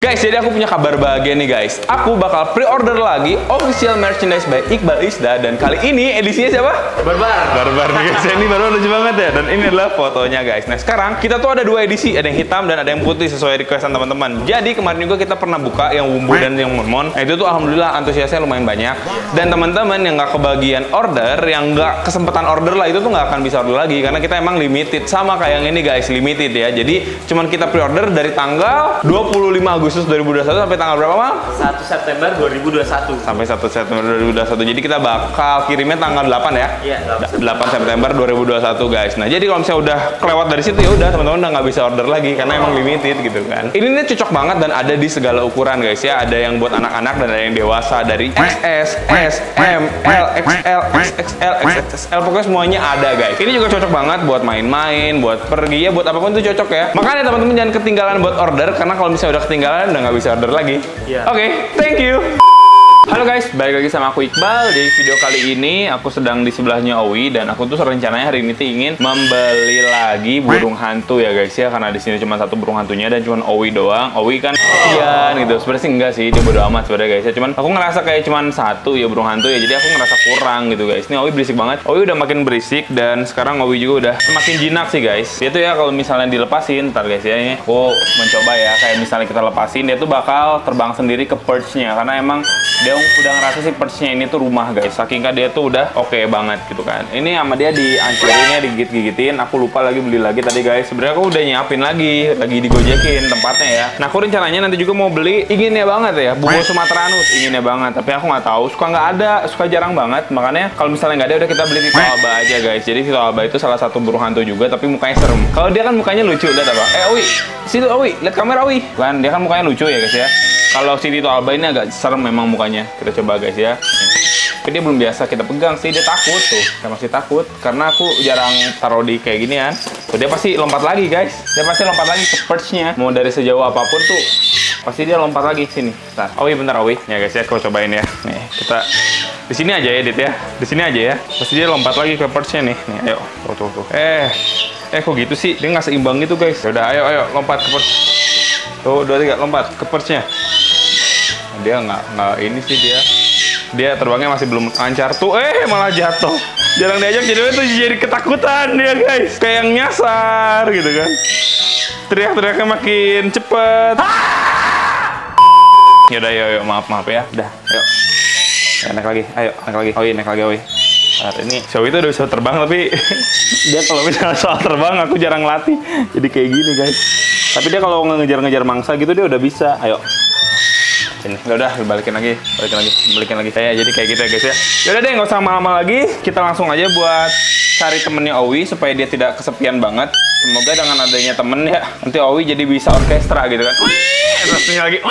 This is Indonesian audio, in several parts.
Guys, jadi aku punya kabar bahagia nih guys. Aku bakal pre-order lagi official merchandise by Iqbalizda. Dan kali ini edisinya siapa? Barbar nih guys, ini baru lucu banget ya. Dan ini adalah fotonya guys. Nah sekarang kita tuh ada dua edisi. Ada yang hitam dan ada yang putih sesuai requestan teman-teman. Jadi kemarin juga kita pernah buka yang wumbu dan yang mormon. Nah itu tuh alhamdulillah antusiasnya lumayan banyak. Dan teman-teman yang gak kebagian order, yang gak kesempatan order lah, itu tuh gak akan bisa order lagi. Karena kita emang limited. Sama kayak yang ini guys, limited ya. Jadi cuman kita pre-order dari tanggal 25 Agustus 2021 sampai tanggal berapa, Mam? 1 September 2021. Sampai 1 September 2021. Jadi kita bakal kirimnya tanggal 8 ya? Iya, 8 September 2021, guys. Nah, jadi kalau misalnya udah kelewat dari situ ya udah teman-teman udah nggak bisa order lagi karena emang limited gitu kan. Ini nih cocok banget dan ada di segala ukuran, guys ya. Ada yang buat anak-anak dan ada yang dewasa dari XS, S, M, L, XL, XXL, XXL, pokoknya semuanya ada, guys. Ini juga cocok banget buat main-main, buat pergi ya, buat apapun itu cocok ya. Makanya teman-teman jangan ketinggalan buat order karena kalau misalnya udah ketinggalan udah nggak bisa order lagi. Yeah. Oke, thank you. Halo guys, balik lagi sama aku Iqbal. Di video kali ini aku sedang di sebelahnya Owi dan aku tuh rencananya hari ini tuh ingin membeli lagi burung hantu ya guys ya, karena di sini cuma satu burung hantunya dan cuma Owi doang. Owi kan kasihan gitu. Sebenarnya sih enggak sih, coba amat sebenarnya guys ya. Cuman aku ngerasa kayak cuma satu ya burung hantu ya, jadi aku ngerasa kurang gitu guys. Ini Owi berisik banget. Owi udah makin berisik dan sekarang Owi juga udah semakin jinak sih guys. Dia tuh ya kalau misalnya dilepasin, ntar guys ya, ini aku mencoba ya, kayak misalnya kita lepasin dia tuh bakal terbang sendiri ke perch-nya karena emang dia udah ngerasa sih perchnya ini tuh rumah guys, saking kan dia tuh udah oke banget gitu kan. Ini sama dia dihancurinnya, digigit-gigitin. Aku lupa lagi beli lagi tadi guys. Sebenarnya aku udah nyiapin lagi digojekin tempatnya ya. Nah aku rencananya nanti juga mau beli, inginnya banget ya, bunga sumatranus, inginnya banget. Tapi aku nggak tahu, suka nggak ada, suka jarang banget. Makanya kalau misalnya nggak ada udah kita beli Tyto alba aja guys. Jadi Tyto alba itu salah satu burung hantu juga, tapi mukanya serem. Kalau dia kan mukanya lucu, lihat apa? Owi, situ Owi, lihat kamera Owi. Kan dia kan mukanya lucu ya guys ya. Kalau si Tyto alba ini agak serem memang mukanya. Kita coba guys ya. Tapi dia belum biasa kita pegang sih, dia takut tuh. Dia masih takut karena aku jarang taruh di kayak ginian. Tuh, dia pasti lompat lagi guys. Dia pasti lompat lagi ke perch-nya. Mau dari sejauh apapun tuh pasti dia lompat lagi sini. Bentar. Owi bentar Owi. Ya guys ya, aku cobain ya. Nih, kita di sini aja ya, Dit ya. Di sini aja ya. Pasti dia lompat lagi ke perch-nya nih. Nih, ayo. Tuh. Kok gitu sih? Dia nggak seimbang gitu guys. Udah, ayo lompat ke perch. Tuh, 2 3 lompat ke perch-nya. Dia nggak ini sih, dia terbangnya masih belum lancar tuh, malah jatuh, jarang diajak jadi ketakutan dia guys, kayak yang nyasar gitu kan, teriak-teriaknya makin cepet. Yaudah yuk maaf ya, udah yuk naik lagi, ayo naik lagi, oh iya naik lagi, woi. Ini show itu udah bisa terbang tapi dia kalau misalnya soal terbang aku jarang latih, jadi kayak gini guys. Tapi dia kalau ngejar-ngejar mangsa gitu dia udah bisa, ayo. Ini udah balikin lagi saya jadi kayak gitu ya guys ya. Yaudah deh nggak usah lama-lama lagi, kita langsung aja buat cari temennya Owi supaya dia tidak kesepian banget. Semoga dengan adanya temen ya nanti Owi jadi bisa orkestra gitu kan. Terusnya lagi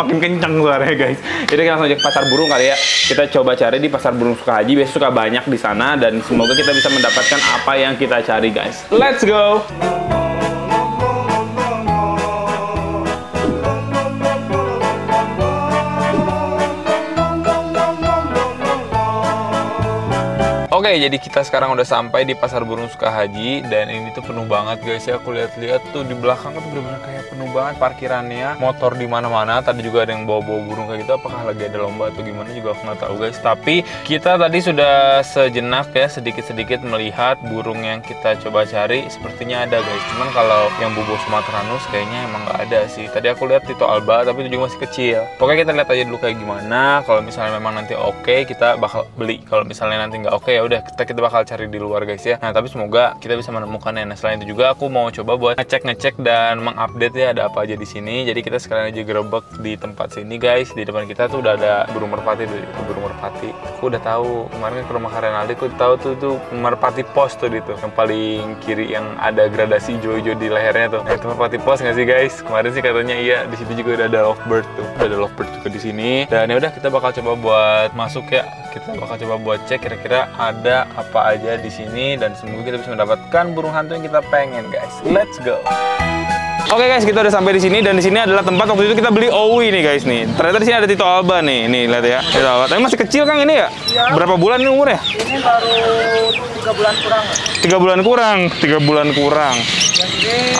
makin kencang suaranya guys. Jadi kita langsung aja ke pasar burung kali ya. Kita coba cari di Pasar Burung Sukahaji, biasanya suka banyak di sana dan semoga kita bisa mendapatkan apa yang kita cari guys. Let's go. Oke, jadi kita sekarang udah sampai di Pasar Burung Sukahaji dan ini tuh penuh banget guys ya. Aku lihat-lihat tuh di belakang tuh bener-bener kayak penuh banget parkirannya, motor di mana-mana. Tadi juga ada yang bawa-bawa burung kayak gitu. Apakah lagi ada lomba atau gimana juga aku nggak tahu guys. Tapi kita tadi sudah sejenak ya sedikit-sedikit melihat burung yang kita coba cari. Sepertinya ada guys. Cuman kalau yang bubo sumatranus kayaknya emang nggak ada sih. Tadi aku lihat Tyto alba tapi itu juga masih kecil. Pokoknya kita lihat aja dulu kayak gimana. Kalau misalnya memang nanti oke, kita bakal beli. Kalau misalnya nanti nggak oke ya udah kita bakal cari di luar guys ya. Nah tapi semoga kita bisa menemukannya. Nah selain itu juga aku mau coba buat ngecek dan mengupdate ya ada apa aja di sini. Jadi kita sekalian aja gerebek di tempat sini guys. Di depan kita tuh udah ada burung merpati. Burung merpati aku udah tahu kemarin ke rumah Karen Aldi, aku tahu tuh merpati pos tuh gitu yang paling kiri yang ada gradasi hijau-hijau di lehernya tuh. Nah, itu merpati pos nggak sih guys? Kemarin sih katanya iya. Di situ juga udah ada lovebird tuh, udah ada lovebird juga di sini. Dan ya udah kita bakal coba buat masuk ya. Kita bakal coba buat cek kira-kira ada apa aja di sini dan semoga kita bisa mendapatkan burung hantu yang kita pengen guys. Let's go. Oke guys, kita udah sampai di sini dan di sini adalah tempat waktu itu kita beli Owi nih guys nih. Ternyata di sini ada Tyto alba nih. Nih lihat ya, Tyto alba. Tapi masih kecil Kang ini ya? Iya. Berapa bulan ini umurnya? Ini baru 3 bulan kurang. 3 bulan kurang.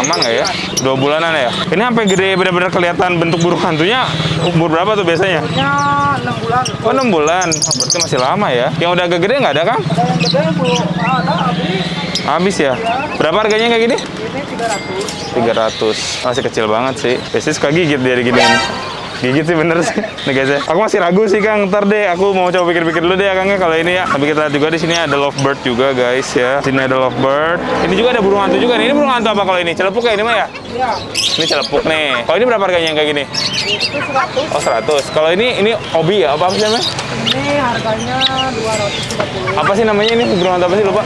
Aman nggak ya? 2 bulanan ya. Ini sampai gede benar-benar kelihatan bentuk burung hantunya. Umur berapa tuh biasanya? Umurnya 6 bulan. Oh 6 bulan. Berarti masih lama ya. Yang udah agak gede nggak ada Kang? Ada yang gede Bu. Ada habis ya? Berapa harganya kayak gini? Ini 300. Masih kecil banget sih. Biasanya suka gigit dari gini. Gigit sih bener sih. Nih guys ya. Aku masih ragu sih Kang. Ntar deh aku mau coba pikir-pikir dulu deh ya Kang ya kalau ini ya. Tapi kita lihat juga di sini ada lovebird juga guys ya. Sini ada lovebird. Ini juga ada burung hantu juga nih. Ini burung hantu apa kalau ini? Celepuk ya ini mah ya? Iya. Ini celepuk nih. Kalau ini berapa harganya yang kayak gini? Itu 100. Oh 100. Kalau ini Owi ya? Apa sih namanya? Ini harganya 230. Apa sih namanya ini? Burung hantu apa sih lupa?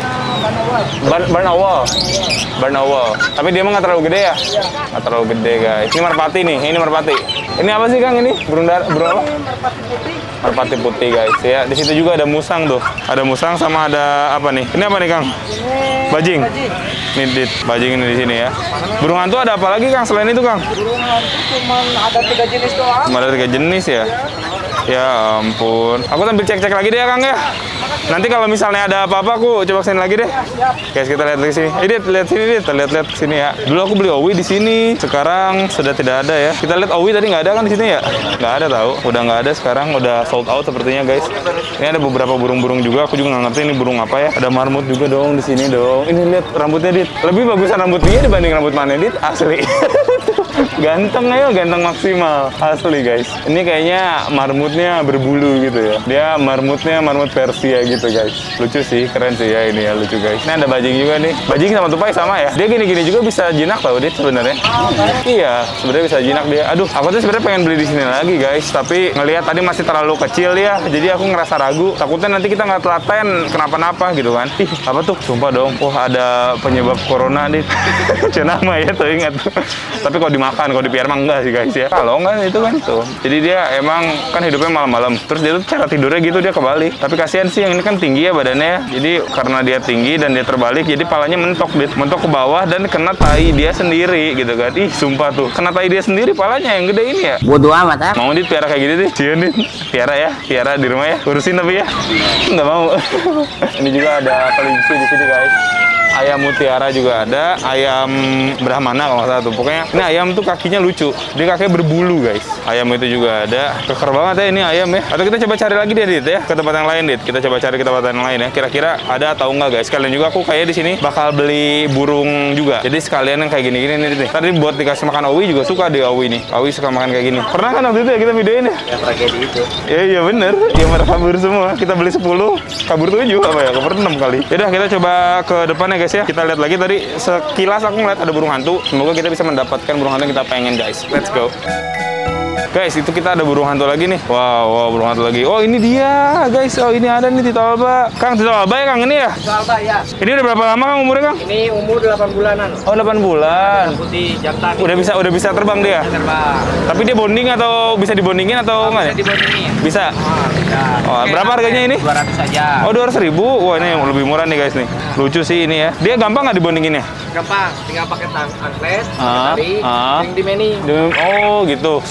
Barnawal. Tapi dia mah nggak terlalu gede ya? Iya. Nggak terlalu gede guys. Ini merpati nih. Ini merpati. Ini apa sih Kang ini? Burung apa? Merpati putih guys. Ya di situ juga ada musang tuh. Ada musang sama ada apa nih? Ini apa nih Kang? Ini bajing. Nih bajing ini di sini ya. Burung hantu ada apa lagi Kang selain itu Kang? Burung hantu cuma ada 3 jenis doang. Cuma ada 3 jenis ya. Ya ampun. Aku sambil cek-cek lagi deh ya Kang ya. Nanti kalau misalnya ada apa-apa aku coba kesini lagi deh. Guys kita lihat lagi sini. Lihat sini ya. Dulu aku beli Owi di sini. Sekarang sudah tidak ada ya. Kita lihat Owi tadi nggak ada kan di sini ya? Nggak ada tahu. Udah nggak ada sekarang. Udah sold out sepertinya guys. Ini ada beberapa burung-burung juga. Aku juga nggak ngerti ini burung apa ya. Ada marmut juga dong di sini dong. Ini lihat rambutnya Dit. Lebih bagusan rambut dia dibanding rambut mana Dit? Asli. Ganteng ayo, ganteng maksimal. Asli guys. Ini kayaknya marmutnya berbulu gitu ya. Dia marmutnya marmut Persia gitu guys. Lucu sih, keren sih ya ini ya, lucu guys. Ini ada bajing juga nih. Bajing sama tupai sama ya. Dia gini-gini juga bisa jinak loh Dit sebenarnya. Iya, sebenarnya bisa jinak dia. Aduh, aku tuh sebenarnya pengen beli di sini lagi guys, tapi ngelihat tadi masih terlalu kecil ya. Jadi aku ngerasa ragu, takutnya nanti kita nggak telaten kenapa-napa gitu kan. Ih, apa tuh? Sumpah dong. Wah, ada penyebab corona Dit. Cenama ya tuh ingat. Tapi kalau dimakan, kalau dipiar mah enggak sih guys ya. Kalau enggak itu kan tuh. Jadi dia emang kan hidupnya malam-malam. Terus dia tuh cara tidurnya gitu dia kebalik. Tapi kasihan sih yang ini kan tinggi ya badannya. Jadi karena dia tinggi dan dia terbalik, jadi palanya mentok Dit. Mentok ke bawah dan kena tai dia sendiri gitu kan. Ih, sumpah tuh. Kena tai dia sendiri palanya yang gede ini ya. Bodoh amat ah. Mau Dit piara kayak gini Dit. Cium Dit. Piara ya. Piara di rumah ya. Urusin tapi ya. Enggak mau. Ini juga ada kelinci di sini guys. Ayam mutiara juga ada, ayam brahmana kalau nggak salah tuh. Pokoknya ini ayam tuh kakinya lucu, dia kakinya berbulu guys. Ayam itu juga ada, keker banget ya ini ayam ya. Atau kita coba cari lagi deh Dit ya, ke tempat yang lain Dit. Kita coba cari ke tempat yang lain ya, kira-kira ada atau nggak guys. Kalian juga aku kayaknya di sini bakal beli burung juga. Jadi sekalian yang kayak gini-gini nih Dit. Tadi buat dikasih makan Owi juga suka deh Owi nih. Owi suka makan kayak gini. Pernah kan waktu itu ya kita videoin ya? Ya tragedi itu. Iya bener, ya mereka kabur semua. Kita beli 10, kabur 7 apa ya, kabur 6 kali. Yaudah kita coba ke depan ya guys ya. Kita lihat lagi tadi sekilas aku ngeliat ada burung hantu. Semoga kita bisa mendapatkan burung hantu yang kita pengen guys. Let's go. Guys, itu kita ada burung hantu lagi nih. Wow, burung hantu lagi. Oh, ini dia, guys. Oh, ini ada nih Tyto alba. Kang, Tyto alba ya, Kang? Ini ya? Tyto alba, ya. Ini udah berapa lama, Kang, umurnya, Kang? Ini umur 8 bulanan. Oh, 8 bulan. Putih, jantan. Udah bisa terbang dia? Bisa terbang. Tapi dia bonding atau bisa dibondingin atau enggak? Bisa dibondingin. Bisa? Oh, bisa. Oh, oke, berapa harganya ini? 200 aja. Oh, 200.000? Wah, ini yang lebih murah nih, guys, nih. Lucu sih ini ya. Dia gampang nggak dibondinginnya? Gampang. Tinggal pakai tangkles, tarik, yang di meni. Oh, gitu.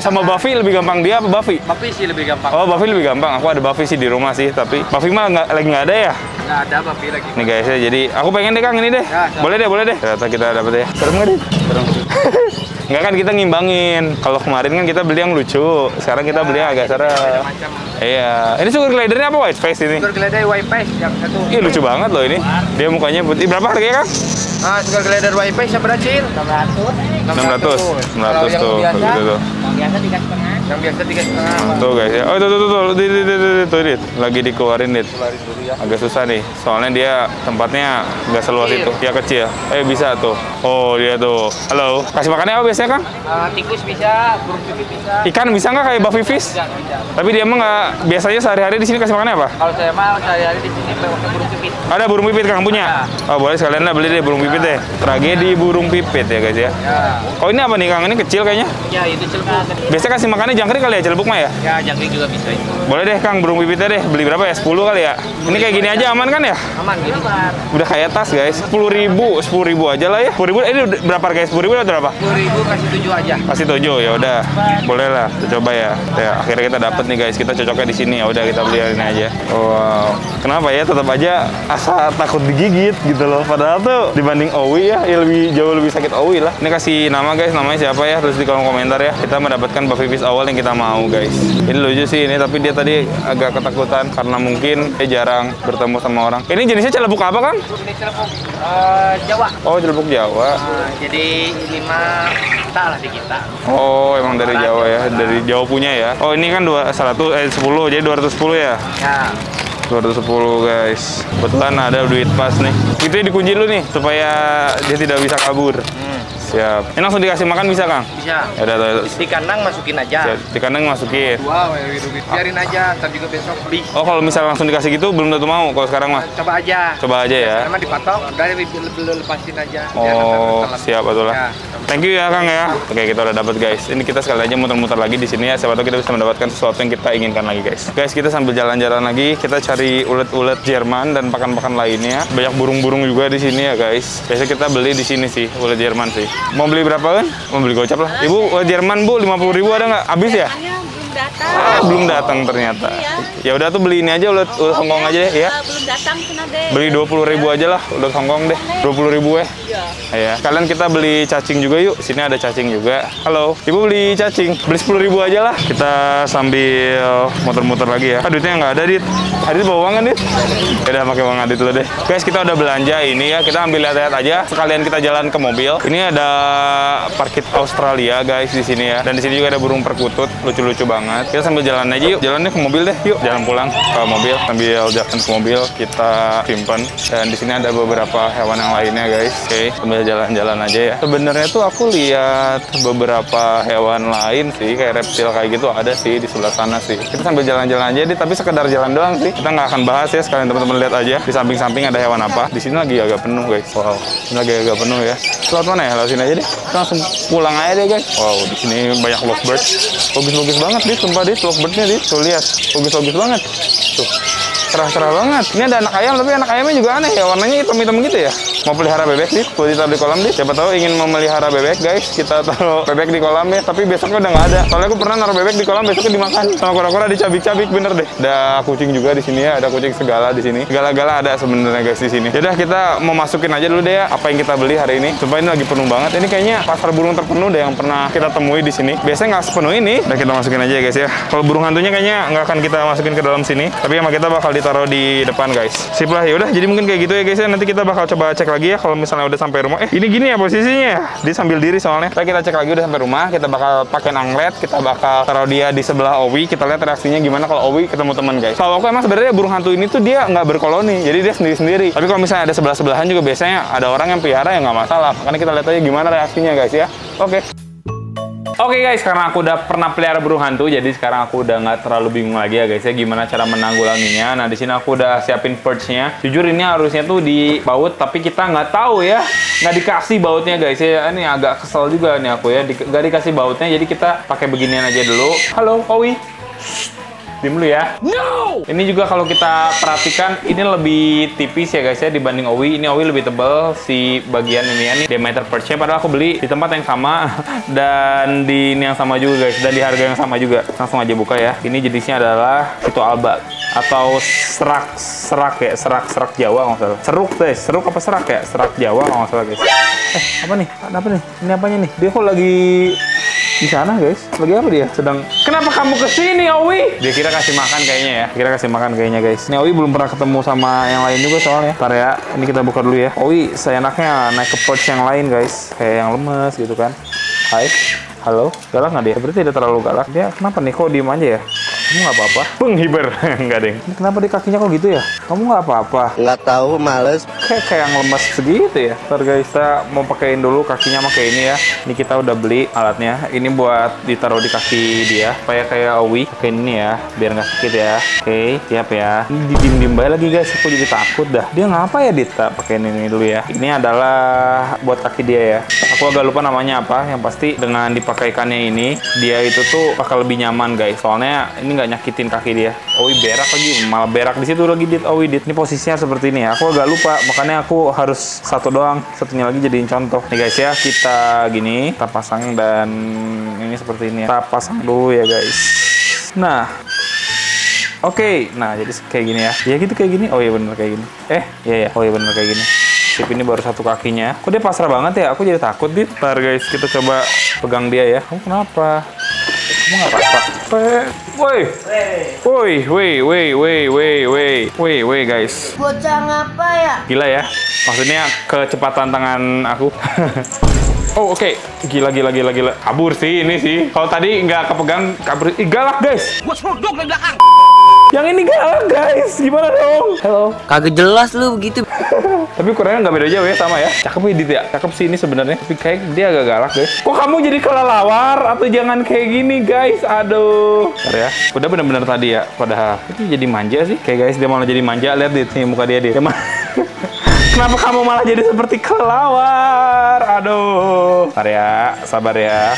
Sama Buffy lebih gampang dia apa Buffy? Buffy sih lebih gampang. Oh, Buffy lebih gampang. Aku ada Buffy sih di rumah sih, tapi Buffy mah lagi nggak ada ya? Nggak ada Buffy lagi. Nih guys ya, jadi aku pengen deh Kang ini deh. Ya, boleh deh. Ternyata kita dapat ya. Serem nggak Dit? Serem. Nggak kan kita ngimbangin. Kalau kemarin kan kita beli yang lucu, sekarang kita beli yang agak serem. Iya. Ini sugar glidernya apa white face ini? Sugar glider white face yang satu. Ih, lucu banget loh ini. Dia mukanya putih. Berapa harganya Kang? Ah, sugar glider white face yang beracil. 600 tuh, gitu tuh. Biasa 3,5. Yang biasa 3,5. Tuh guys ya. Oh tuh, lagi dikeluarin Dit. Agak susah nih, soalnya dia tempatnya nggak seluas itu. Ya kecil. Bisa tuh. Oh dia tuh. Halo. Kasih makannya apa biasanya Kang? Tikus bisa, burung pipit bisa. Ikan bisa nggak kayak Buffy fish? Bisa. Tapi dia emang nggak. Biasanya sehari-hari di sini kasih makannya apa? Kalau saya mah sehari-hari di sini burung pipit. Ada burung pipit Kang punya? Oh boleh sekalian lah beli deh burung pipit deh. Tragedi burung pipit ya guys ya. Kalau ini apa nih Kang? Ini kecil kayaknya? Ya itu celepuk. Biasanya kasih makannya jangkrik kali ya, Celepuk mah ya? Ya, jangkrik juga bisa itu. Boleh deh Kang, burung pipitnya deh, beli berapa ya? 10 kali ya? Ini kayak gini aja aman kan ya? Aman, gini. Udah kayak tas guys, 10 ribu aja lah ya. 10 ribu, ini berapa guys? 10 ribu atau berapa? 10 ribu kasih 7 aja. Kasih 7, ya udah. Boleh lah, kita coba ya. Ya, akhirnya kita dapet nih guys, kita cocoknya di sini. Ya udah, kita beli ini aja. Wow, kenapa ya? Tetap aja asa takut digigit gitu loh. Padahal tuh dibanding Owi ya, jauh lebih sakit Owi lah. Ini kasih nama guys, namanya siapa ya? Terus di kolom komentar ya. Kita mendapatkan Buffy fish awal yang kita mau guys. Ini lucu sih ini, tapi dia tadi agak ketakutan karena mungkin dia jarang bertemu sama orang. Ini jenisnya celepuk apa kan? Ini celepuk Jawa. Oh, celepuk Jawa. Jadi ini mah kita lah di kita. Oh, emang dari Jawa ya, dari Jawa punya ya. Oh, ini kan 10, jadi 210 ya? Ya. 210 guys. Kebetulan ada duit pas nih. Itu dikunci dulu nih supaya dia tidak bisa kabur. Siap. Ini langsung dikasih makan bisa Kang? Bisa. Ya udah. Di kandang masukin aja. Di kandang masukin. Wow, biarin aja. Ntar juga besok beli. Oh, kalau misalnya langsung dikasih gitu belum tentu mau. Kalau sekarang mah? Coba aja. Coba aja ya. Karena dipatok, udah lepasin aja. Oh, siap betul lah. Thank you ya Kang ya. Oke, kita udah dapat guys. Ini kita sekali aja muter-muter lagi di sini ya. Siapa tahu kita bisa mendapatkan sesuatu yang kita inginkan lagi guys. Guys, kita sambil jalan-jalan lagi kita cari ulet-ulet Jerman dan pakan-pakan lainnya. Banyak burung-burung juga di sini ya guys. Biasanya kita beli di sini sih ulet Jerman sih. Mau beli berapa kan? Mau beli gocap lah. Ibu, Jerman Bu, 50 ribu ada nggak? Habis ya? Datang. Ah, belum datang ternyata. Iya. Ya udah tuh beli ini aja ulet Hongkong aja deh ya. Belum datang sana deh. Beli 20 ribu aja lah ulet Hongkong deh. 20 ribu ya. Iya. Kalian kita beli cacing juga yuk. Sini ada cacing juga. Halo, Ibu beli cacing. Beli 10 ribu aja lah. Kita sambil muter-muter lagi ya. Ah, duitnya nggak ada Dit. Adit bawa uang kan Dit? Ya udah pakai uang Adit dulu deh. Guys, kita udah belanja ini ya. Kita ambil lihat-lihat aja. Sekalian kita jalan ke mobil. Ini ada parkit Australia guys di sini ya. Dan di sini juga ada burung perkutut lucu-lucu banget. Kita sambil jalan aja yuk, jalannya ke mobil deh yuk, jalan pulang ke mobil, sambil jalan ke mobil kita simpan. Dan di sini ada beberapa hewan yang lainnya guys. Oke, sambil jalan-jalan aja ya. Sebenarnya tuh aku lihat beberapa hewan lain sih, kayak reptil kayak gitu ada sih di sebelah sana sih. Kita sambil jalan-jalan aja deh, tapi sekedar jalan doang sih, kita nggak akan bahas ya. Sekalian teman-teman lihat aja di samping-samping ada hewan apa. Di sini lagi agak penuh guys. Wow, ini lagi agak penuh ya. Lewat mana ya, lewat sini aja deh, kita langsung pulang aja deh guys. Wow, di sini banyak lovebird, bagus-bagus banget. Dit, sumpah Dit, lovebird-nya Dit, tuh lihat, bagus-bagus banget, tuh, cerah-cerah banget. Ini ada anak ayam, tapi anak ayamnya juga aneh ya, warnanya hitam-hitam gitu ya. Mau pelihara bebek Dit, boleh ditaruh di kolam Dit. Siapa tahu ingin memelihara bebek guys, kita taruh bebek di kolam ya, tapi besoknya udah nggak ada. Soalnya aku pernah naruh bebek di kolam, besoknya dimakan sama kura-kura, dicabik-cabik bener deh. Ada kucing juga di sini ya, ada kucing segala di sini, segala-gala ada sebenarnya guys di sini. Yaudah, kita mau masukin aja dulu deh ya, apa yang kita beli hari ini. Sumpah ini lagi penuh banget, ini kayaknya pasar burung terpenuh deh yang pernah kita temui di sini. Biasanya nggak sepenuh ini. Udah, kita masukin aja ya guys ya. Kalau burung hantunya kayaknya nggak akan kita masukin ke dalam sini, tapi emang kita bakal ditaruh di depan guys. Sip lah, yaudah. Jadi mungkin kayak gitu ya guys ya. Nanti kita bakal coba cek lagi ya kalau misalnya udah sampai rumah. Ini gini ya posisinya. Dia sambil diri soalnya. Tapi kita cek lagi udah sampai rumah, kita bakal pakai anglet, kita bakal taruh dia di sebelah Owi. Kita lihat reaksinya gimana kalau Owi ketemu teman guys. Kalau aku emang sebenarnya burung hantu ini tuh dia nggak berkoloni, jadi dia sendiri-sendiri. Tapi kalau misalnya ada sebelah-sebelahan juga biasanya ada orang yang pelihara ya nggak masalah. Makanya kita lihat aja gimana reaksinya guys ya. Oke. Oke guys, karena aku udah pernah pelihara burung hantu, jadi sekarang aku udah nggak terlalu bingung lagi ya guys ya gimana cara menanggulanginya. Nah, di sini aku udah siapin perch-nya. Jujur ini harusnya tuh dibaut, tapi kita nggak tahu ya, nggak dikasih bautnya guys ya. Ini agak kesel juga nih aku ya, nggak dikasih bautnya, jadi kita pakai beginian aja dulu. Halo, Owi. Diam dulu ya. No! Ini juga kalau kita perhatikan, ini lebih tipis ya guys ya dibanding Owi. Ini Owi lebih tebal si bagian ini diameter perch-nya. Padahal aku beli di tempat yang sama dan di ini yang sama juga guys. Dan di harga yang sama juga. Langsung aja buka ya. Ini jenisnya adalah Tyto alba atau serak Jawa nggak salah. Seruk guys, seruk apa serak ya? Serak Jawa nggak salah guys. Apa nih? Apa nih? Ini apanya nih? Dia kok lagi di sana guys, lagi apa dia? Sedang. Kenapa kamu kesini Owi? Dia kira kasih makan kayaknya ya, kira kasih makan kayaknya guys. Ini Owi belum pernah ketemu sama yang lain juga soalnya. Ntar ya, ini kita buka dulu ya. Owi seenaknya naik ke perch yang lain guys, kayak yang lemes gitu kan. Hai, halo, galak nggak dia? Berarti tidak terlalu galak. Dia kenapa nih? Kok diem aja ya? Kamu nggak apa-apa? Penghiber, nggak deng. Kenapa di kakinya kok gitu ya? Kamu nggak apa-apa? Nggak tahu, males. Kayak yang lemes segitu ya. Ntar guys, kita mau pakein dulu kakinya sama kayak ini ya. Ini kita udah beli alatnya. Ini buat ditaruh di kaki dia, supaya kayak Owi. Kayak ini ya, biar nggak sakit ya. Oke, siap ya. Ini didim-dim baik lagi guys. Aku jadi takut dah. Dia ngapa ya Dita? Pakein ini dulu ya. Ini adalah buat kaki dia ya. Aku agak lupa namanya apa. Yang pasti dengan dipakaikannya ini, dia itu tuh bakal lebih nyaman guys. Soalnya ini nggak nyakitin kaki dia. Owi berak lagi, malah berak di situ lagi dit. Owi dit. Ini posisinya seperti ini ya. Aku agak lupa, makanya aku harus satu doang. Satunya lagi jadiin contoh. Nih guys ya, kita gini, kita pasang dan ini seperti ini ya. Kita pasang dulu ya guys. Nah. Oke, nah jadi kayak gini ya. Ya gitu kayak gini. Oh iya bener kayak gini. Oh iya bener kayak gini. Sip, ini baru satu kakinya. Kok dia pasrah banget ya? Aku jadi takut dit. Ntar guys, kita coba pegang dia ya. Kamu kenapa? Kamu nggak apa-apa? Woi, woi, woi, woi, woi, woi, woi, woi guys. Bocah ngapa ya? Gila ya. Maksudnya kecepatan tangan aku. Oh oke, gila. Kabur sih ini sih. Kalau tadi nggak kepegang kabur. Ih, galak guys. Gua seruduk dari belakang. Yang ini galak guys. Gimana dong? Halo. Kagak jelas lu begitu. Tapi ukurannya nggak beda jauh ya, sama ya. Cakep sih Dit ya. Cakep sih ini sebenarnya. Tapi kayak dia agak galak guys. Kok kamu jadi kelalawar atau jangan kayak gini guys? Aduh. Bentar ya. Udah bener-bener tadi ya. Padahal itu jadi manja sih. Kayak guys dia malah jadi manja. Lihat Dit nih muka dia Dit. Kenapa kamu malah jadi seperti kelawar? Aduh. Bentar ya, sabar ya.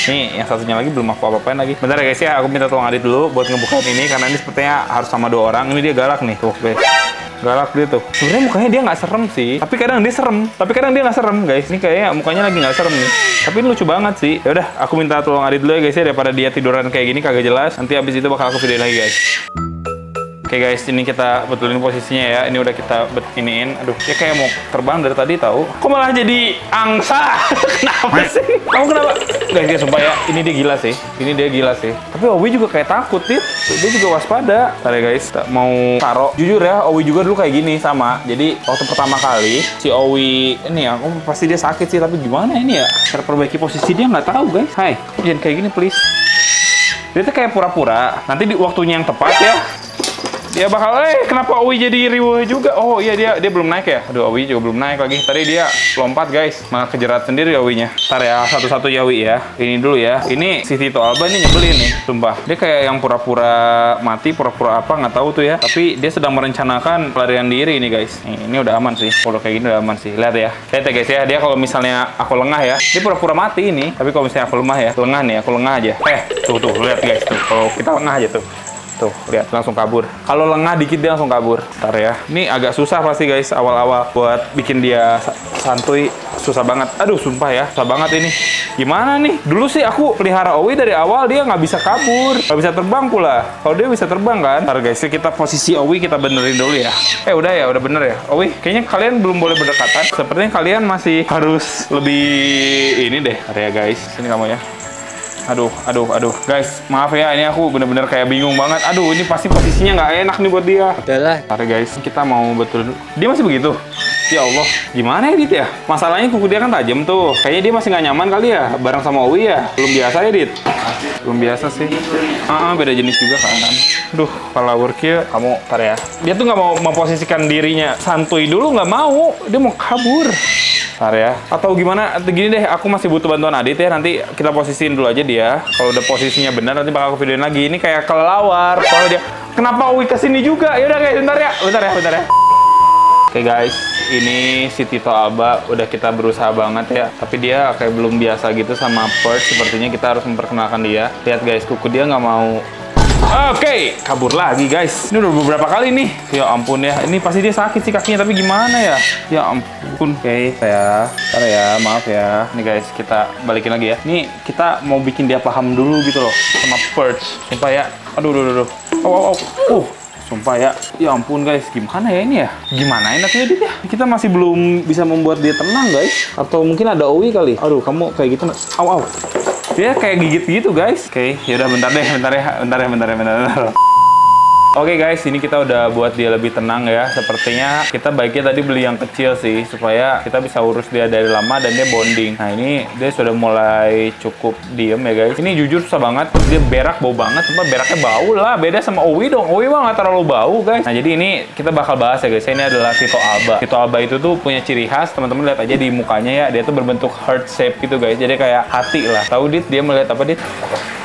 Nih, yang satunya lagi belum aku apa-apain lagi. Bentar ya guys ya, aku minta tolong Adit dulu buat ngebukain ini. Karena ini sepertinya harus sama dua orang. Ini dia galak nih, tuh guys. Galak dia tuh. Sebenarnya mukanya dia nggak serem sih. Tapi kadang dia serem. Tapi kadang dia nggak serem guys. Ini kayaknya mukanya lagi nggak serem nih. Tapi ini lucu banget sih. Ya udah, aku minta tolong Adit dulu ya guys ya. Daripada dia tiduran kayak gini kagak jelas. Nanti abis itu bakal aku videoin lagi guys. Oke guys, ini kita betulin posisinya ya. Ini udah kita iniin. Aduh, dia kayak mau terbang dari tadi tahu. Kok malah jadi angsa? Kenapa sih? Kamu kenapa? Guys, sumpah ya. Ini dia gila sih. Ini dia gila sih. Tapi Owi juga kayak takut, Dit. Dia juga waspada. Bentar ya guys, tak mau taruh. Jujur ya, Owi juga dulu kayak gini sama. Jadi waktu pertama kali si Owi ini ya, pasti dia sakit sih. Tapi gimana ini ya? Cara perbaiki posisi dia nggak tahu guys. Hai, jangan kayak gini please. Dia tuh kayak pura-pura. Nanti di waktunya yang tepat ya. Dia bakal, kenapa Owi jadi riwuh juga? Oh iya, dia belum naik ya? Aduh, Owi juga belum naik lagi. Tadi dia lompat, guys. Malah kejerat sendiri Owinya. Ntar ya, satu-satu ya Owi ya. Ini dulu ya. Ini si Tyto Alba ini nyebelin nih, sumpah. Dia kayak yang pura-pura mati, pura-pura apa, nggak tahu tuh ya. Tapi dia sedang merencanakan pelarian diri ini, guys. Ini udah aman sih. Kalau kayak gini udah aman sih. Lihat ya. Lihat ya, guys ya. Dia kalau misalnya aku lengah ya, dia pura-pura mati ini. Tapi kalau misalnya aku lemah ya, lengah nih, aku lengah aja. Tuh, lihat guys. Tuh, kalau kita lengah aja tuh. Tuh, lihat langsung kabur. Kalau lengah dikit dia langsung kabur. Bentar ya. Ini agak susah pasti guys awal-awal buat bikin dia santuy, susah banget. Aduh, sumpah ya, susah banget ini. Gimana nih? Dulu sih aku pelihara Owi dari awal dia nggak bisa kabur, nggak bisa terbang pula. Kalau dia bisa terbang kan? Bentar guys, kita posisi Owi kita benerin dulu ya. Udah bener ya. Owi, kayaknya kalian belum boleh berdekatan. Sepertinya kalian masih harus lebih ini deh. Bentar ya guys, sini kamu ya. Aduh. Guys, maaf ya. Ini aku bener-bener kayak bingung banget. Aduh, ini pasti posisinya nggak enak nih buat dia. Adalah. Ntar guys, kita mau betul. Dia masih begitu? Ya Allah. Gimana ya, Dit ya? Masalahnya kuku dia kan tajam tuh. Kayaknya dia masih nggak nyaman kali ya. Bareng sama Owi ya. Belum biasa ya, Dit? Belum biasa sih. Beda jenis juga kan. Aduh, kepala worknya. Kamu, ntar ya. Dia tuh nggak mau memposisikan dirinya. Santuy dulu nggak mau. Dia mau kabur. Bentar ya. Atau gimana? Gini deh, aku masih butuh bantuan Adit ya. Nanti kita posisiin dulu aja dia. Kalau udah posisinya benar, nanti bakal aku videoin lagi. Ini kayak kelelawar. Kalau dia, kenapa Owi kesini juga? Yaudah guys, bentar ya. Oke guys, ini si Tyto Alba udah kita berusaha banget ya. Tapi dia kayak belum biasa gitu sama perch. Sepertinya kita harus memperkenalkan dia. Lihat guys, kuku dia nggak mau. Oke, kabur lagi guys. Ini udah beberapa kali nih. Ya ampun ya. Ini pasti dia sakit sih kakinya. Tapi gimana ya? Ya ampun. Oke, Ntar ya, maaf ya. Nih guys, kita balikin lagi ya. Ini kita mau bikin dia paham dulu gitu loh. Sama perch. Sumpah ya. Aduh. Sumpah ya. Ya ampun guys. Gimana ya ini ya? Gimana enaknya dia ya? Kita masih belum bisa membuat dia tenang guys. Atau mungkin ada Owi kali. Aduh, kamu kayak gitu. Au. Dia kayak gigit gitu guys. Oke, yaudah bentar. Oke guys, ini kita udah buat dia lebih tenang ya. Sepertinya kita baiknya tadi beli yang kecil sih, supaya kita bisa urus dia dari lama dan dia bonding. Nah ini dia sudah mulai cukup diem ya guys. Ini jujur susah banget. Dia berak bau banget, cuma beraknya bau lah. Beda sama Owi dong. Owi mah nggak terlalu bau guys. Nah jadi ini kita bakal bahas ya guys. Ini adalah Tyto Alba. Tyto Alba itu tuh punya ciri khas. Teman-teman lihat aja di mukanya ya. Dia tuh berbentuk heart shape gitu guys. Jadi kayak hati lah. Tahu Dit? Dia melihat apa Dit?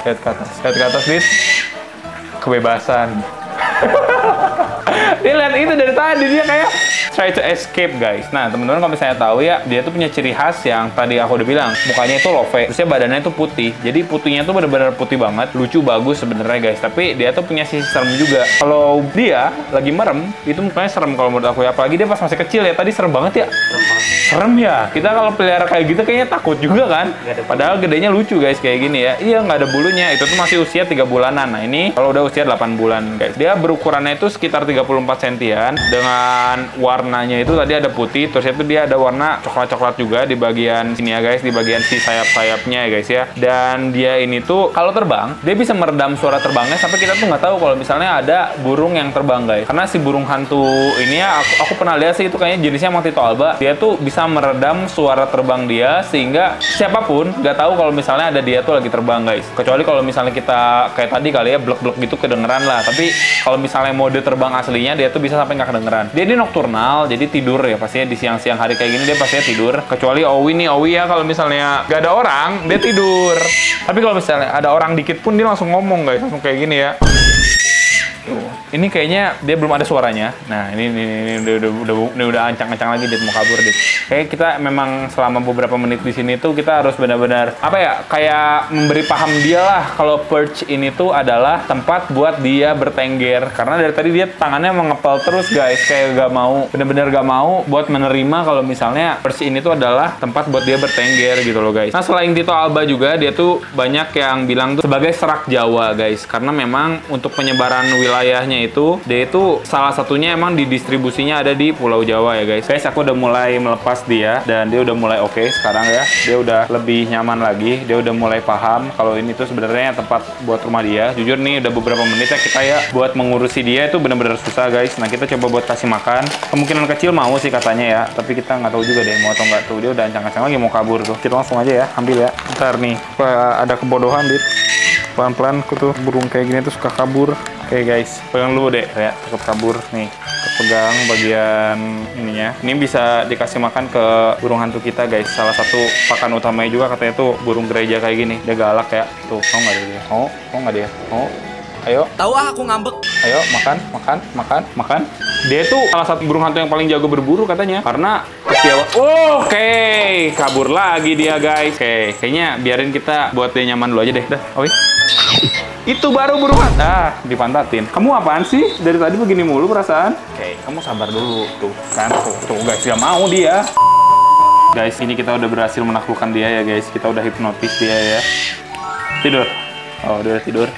Lihat ke atas Dit. Kebebasan. Dia lihat itu dari tadi, dia kayak try to escape, guys. Nah, teman-teman kalau misalnya tahu ya, dia tuh punya ciri khas yang tadi aku udah bilang, mukanya itu love, terusnya badannya itu putih. Jadi putihnya tuh benar-benar putih banget, lucu, bagus sebenarnya, guys. Tapi dia tuh punya sisi serem juga. Kalau dia lagi merem, itu mukanya serem kalau menurut aku ya. Apalagi dia pas masih kecil ya, tadi serem banget ya. Serem ya. Kita kalau pelihara kayak gitu kayaknya takut juga kan. Padahal gedenya lucu, guys, kayak gini ya. Iya, nggak ada bulunya. Itu tuh masih usia 3 bulanan. Nah, ini kalau udah usia 8 bulan, guys. Dia berukurannya itu sekitar 34 sentian dengan warnanya itu tadi ada putih, terus itu dia ada warna coklat-coklat juga di bagian sini ya, guys, di bagian si sayap-sayapnya ya, guys ya. Dan dia ini tuh kalau terbang, dia bisa meredam suara terbangnya sampai kita tuh nggak tahu kalau misalnya ada burung yang terbang, guys. Karena si burung hantu ini ya, aku pernah lihat sih, itu kayaknya jenisnya emang Tyto alba. Dia tuh bisa meredam suara terbang dia sehingga siapapun nggak tahu kalau misalnya ada dia tuh lagi terbang, guys. Kecuali kalau misalnya kita kayak tadi kali ya, blek-blek gitu kedengeran lah. Tapi kalau misalnya mode terbang aslinya, dia tuh bisa sampai nggak kedengeran. Dia ini nokturnal, jadi tidur ya pastinya di siang-siang hari kayak gini dia pastinya tidur. Kecuali Owi nih, Owi ya kalau misalnya nggak ada orang, dia tidur. Tapi kalau misalnya ada orang dikit pun dia langsung ngomong, guys, langsung kayak gini ya. Ini kayaknya dia belum ada suaranya. Nah, ini udah ancang-ancang lagi, dia mau kabur deh. Kayak kita memang selama beberapa menit di sini tuh kita harus benar-benar apa ya, kayak memberi paham dia lah kalau perch ini tuh adalah tempat buat dia bertengger. Karena dari tadi dia tangannya mengepel terus, guys, kayak gak mau, bener-bener gak mau buat menerima kalau misalnya perch ini tuh adalah tempat buat dia bertengger gitu loh, guys. Nah, selain Tyto alba juga, dia tuh banyak yang bilang tuh sebagai serak Jawa, guys. Karena memang untuk penyebaran wilayahnya itu, dia itu salah satunya emang di distribusinya ada di Pulau Jawa ya, guys. Guys, aku udah mulai melepas dia dan dia udah mulai oke sekarang ya. Dia udah lebih nyaman lagi, dia udah mulai paham kalau ini tuh sebenarnya tempat buat rumah dia. Jujur nih, udah beberapa menit ya kita ya buat mengurusi dia itu bener-bener susah, guys. Nah, kita coba buat kasih makan. Kemungkinan kecil mau sih katanya ya, tapi kita nggak tahu juga deh mau atau nggak. Tuh dia udah ancang-ancang lagi mau kabur tuh. Kita langsung aja ya, ambil ya. Ntar nih, ada kebodohan dit. Pelan-pelan tuh burung kayak gini tuh suka kabur. Oke, guys, pegang dulu deh ya, takut kabur nih. Pegang bagian ininya. Ini bisa dikasih makan ke burung hantu kita, guys. Salah satu pakan utamanya juga katanya tuh burung gereja kayak gini. Dia galak ya. Tuh, mau nggak dia? Oh, mau nggak dia? Oh, ayo. Tahu ah, aku ngambek. Ayo, makan. Dia tuh salah satu burung hantu yang paling jago berburu katanya. Karena Oke, kabur lagi dia, guys. Oke, kayaknya biarin kita buat dia nyaman dulu aja deh. Dah, Owi. Itu baru buruan. Ah, dipantatin. Kamu apaan sih? Dari tadi begini mulu perasaan. Oke, kamu sabar dulu. Tuh, kan. Tuh, guys. Gak mau dia. Guys, ini kita udah berhasil menaklukkan dia ya, guys. Kita udah hipnotis dia ya. Tidur. Oh, dia udah tidur.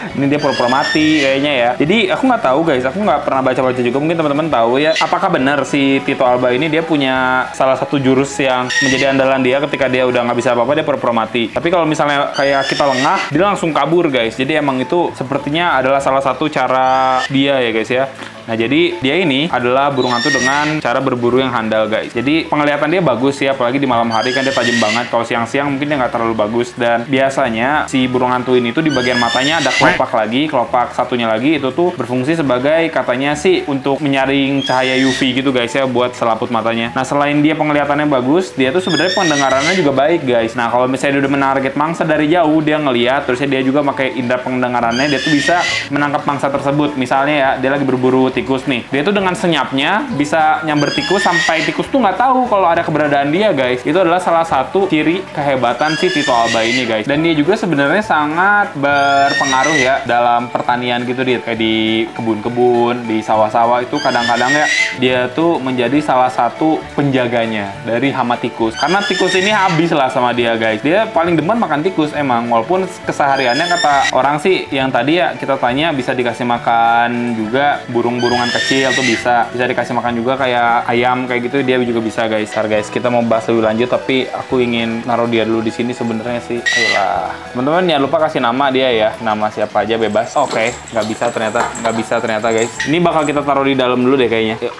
Ini dia pura-pura mati kayaknya ya. Jadi aku nggak tahu, guys, aku nggak pernah baca-baca juga, mungkin teman-teman tahu ya, apakah benar si Tyto alba ini dia punya salah satu jurus yang menjadi andalan dia ketika dia udah nggak bisa apa-apa, dia pura-pura mati. Tapi kalau misalnya kayak kita lengah, dia langsung kabur, guys. Jadi emang itu sepertinya adalah salah satu cara dia ya, guys ya. Nah, jadi dia ini adalah burung hantu dengan cara berburu yang handal, guys. Jadi penglihatan dia bagus ya, apalagi di malam hari kan dia tajam banget. Kalau siang-siang mungkin dia nggak terlalu bagus. Dan biasanya si burung hantu ini tuh di bagian matanya ada kelopak lagi. Kelopak satunya lagi itu tuh berfungsi sebagai katanya sih untuk menyaring cahaya UV gitu, guys ya, buat selaput matanya. Nah, selain dia penglihatannya bagus, dia tuh sebenarnya pendengarannya juga baik, guys. Nah, kalau misalnya dia udah menarget mangsa dari jauh, dia ngelihat, terusnya dia juga pakai indera pendengarannya, dia tuh bisa menangkap mangsa tersebut. Misalnya ya, dia lagi berburu tikus nih. Dia itu dengan senyapnya bisa nyamber tikus sampai tikus tuh nggak tahu kalau ada keberadaan dia, guys. Itu adalah salah satu ciri kehebatan si Tyto alba ini, guys. Dan dia juga sebenarnya sangat berpengaruh ya dalam pertanian gitu, dia kayak di kebun-kebun, di sawah-sawah itu kadang-kadang ya dia tuh menjadi salah satu penjaganya dari hama tikus. Karena tikus ini habis lah sama dia, guys. Dia paling demen makan tikus emang, walaupun kesehariannya kata orang sih yang tadi ya kita tanya bisa dikasih makan juga burung-burung kecil tuh bisa dikasih makan juga kayak ayam kayak gitu, dia juga bisa, guys. Ntar, guys, kita mau bahas lebih lanjut, tapi aku ingin naruh dia dulu di sini sebenarnya sih. Ayolah, teman-teman jangan lupa kasih nama dia ya, nama siapa aja bebas. Oke, nggak bisa ternyata, guys. Ini bakal kita taruh di dalam dulu deh kayaknya. Yuk.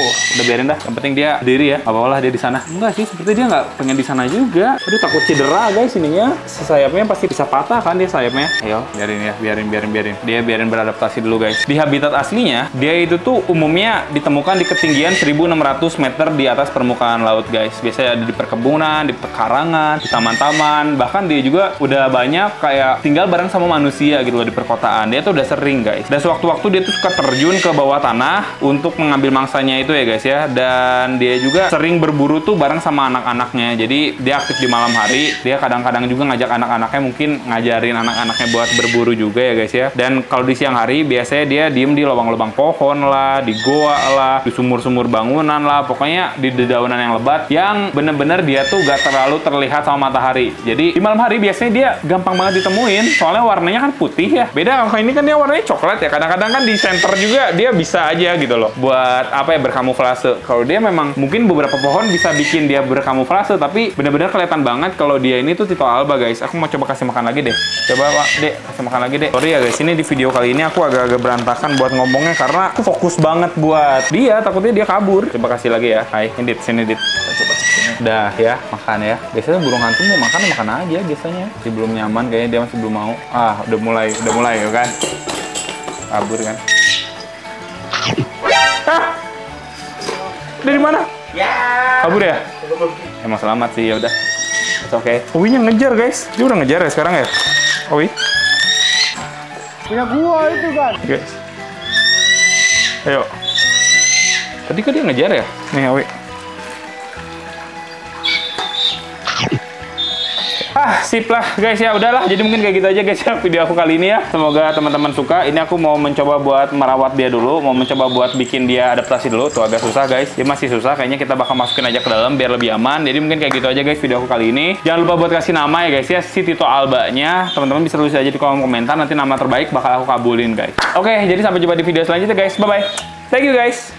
udah biarin dah. Yang penting dia berdiri ya. Gak apa-apa lah dia di sana. Enggak sih, seperti dia nggak pengen di sana juga. Aduh, takut cedera guys ininya. Sayapnya pasti bisa patah kan dia sayapnya. Ayo, biarin ya, biarin. Dia biarin beradaptasi dulu guys. Di habitat aslinya, dia itu tuh umumnya ditemukan di ketinggian 1.600 meter di atas permukaan laut guys. Biasanya ada di perkebunan, di pekarangan, di taman-taman. Bahkan dia juga udah banyak kayak tinggal bareng sama manusia gitu loh di perkotaan. Dia tuh udah sering guys. Dan sewaktu-waktu dia tuh suka terjun ke bawah tanah untuk mengambil mangsanya itu ya guys ya. Dan dia juga sering berburu tuh bareng sama anak-anaknya. Jadi dia aktif di malam hari. Dia kadang-kadang juga ngajak anak-anaknya, mungkin ngajarin anak-anaknya buat berburu juga ya guys ya. Dan kalau di siang hari biasanya dia diem di lubang-lubang pohon lah, di goa lah, di sumur-sumur bangunan lah, pokoknya di dedaunan yang lebat yang bener-bener dia tuh gak terlalu terlihat sama matahari. Jadi di malam hari biasanya dia gampang banget ditemuin soalnya warnanya kan putih ya. Beda kalau ini kan dia warnanya coklat ya. Kadang-kadang kan di center juga dia bisa aja gitu loh buat apa ya, berkamuflase. Kalau dia memang mungkin beberapa pohon bisa bikin dia berkamuflase, tapi bener-bener kelihatan banget kalau dia ini tuh Tyto alba guys. Aku mau coba kasih makan lagi deh. Coba, Dek, kasih makan lagi deh. Sorry ya guys, ini di video kali ini aku agak-agak berantakan buat ngomongnya karena aku fokus banget buat dia, takutnya dia kabur. Coba kasih lagi ya. Hai, ini Dit, sini Dit. Coba sini. Dah ya, makan ya. Biasanya burung hantu mau makan, makan aja biasanya. Masih belum nyaman kayaknya, dia masih belum mau. Ah, udah mulai ya kan. Kabur kan. Ah. Dari mana? Ya. Kabur ya? Emang selamat sih, ya udah. Oke, okay. Owi-nya ngejar guys, dia udah ngejar ya sekarang ya, Owi. Punya gua itu kan. Oke. Okay. Ayo. Tadi kan dia ngejar ya, nih Owi. Ah, sip lah guys ya, udahlah. Jadi mungkin kayak gitu aja guys ya video aku kali ini ya. Semoga teman-teman suka. Ini aku mau mencoba buat merawat dia dulu, mau mencoba buat bikin dia adaptasi dulu. Tuh agak susah guys. Dia masih susah, kayaknya kita bakal masukin aja ke dalam biar lebih aman. Jadi mungkin kayak gitu aja guys video aku kali ini. Jangan lupa buat kasih nama ya guys ya si Tyto albanya. Teman-teman bisa tulis aja di kolom komentar, nanti nama terbaik bakal aku kabulin guys. Oke, jadi sampai jumpa di video selanjutnya guys. Bye bye. Thank you guys.